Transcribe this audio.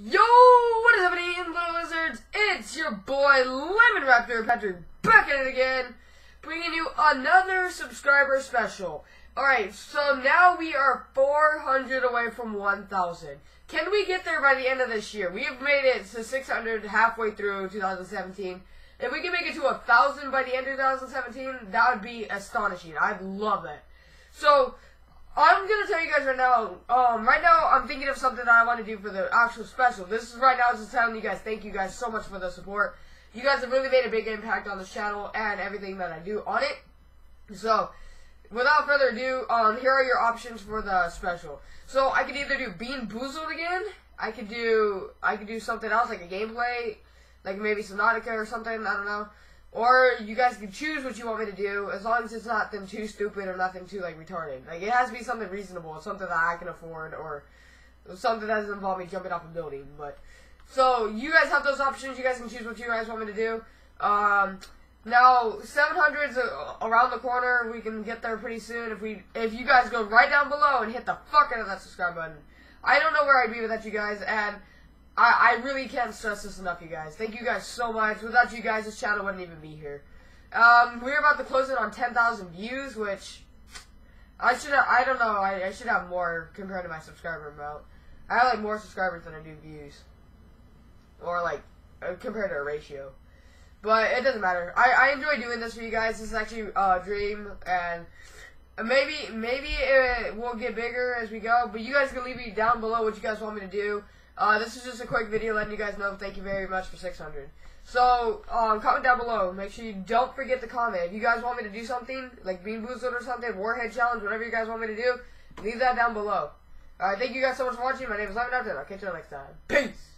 Yo, what is happening, Little Lizards? It's your boy, Lemon Raptor, Patrick back at it again, bringing you another subscriber special. Alright, so now we are 400 away from 1,000. Can we get there by the end of this year? We have made it to 600 halfway through 2017. If we can make it to 1,000 by the end of 2017, that would be astonishing. I'd love it. So, I'm gonna tell you guys right now, I'm thinking of something that I want to do for the actual special. This is right now just telling you guys, thank you guys so much for the support. You guys have really made a big impact on this channel and everything that I do on it. So, without further ado, here are your options for the special. So, I could either do Bean Boozled again, I could do something else, like a gameplay, like maybe Sonatica or something, I don't know. Or you guys can choose what you want me to do, as long as it's not nothing too stupid or nothing too, like, retarded. Like, it has to be something reasonable, something that I can afford, or something that doesn't involve me jumping off a building. But, so, you guys have those options. You guys can choose what you guys want me to do. Now, 700's around the corner. We can get there pretty soon if you guys go right down below and hit the fuck out of that subscribe button. I don't know where I'd be without you guys, and I really can't stress this enough, you guys. Thank you guys so much. Without you guys, this channel wouldn't even be here. We're about to close in on 10,000 views, which I should have more compared to my subscriber amount. I have, like, more subscribers than I do views. Or, like, compared to a ratio. But it doesn't matter. I enjoy doing this for you guys. This is actually a dream, and maybe it will get bigger as we go. But you guys can leave me down below what you guys want me to do. This is just a quick video letting you guys know thank you very much for 600. So, comment down below. Make sure you don't forget to comment. If you guys want me to do something, like Bean Boozled or something, Warhead Challenge, whatever you guys want me to do, leave that down below. Alright, thank you guys so much for watching. My name is Lemon Raptor. I'll catch you next time. Peace!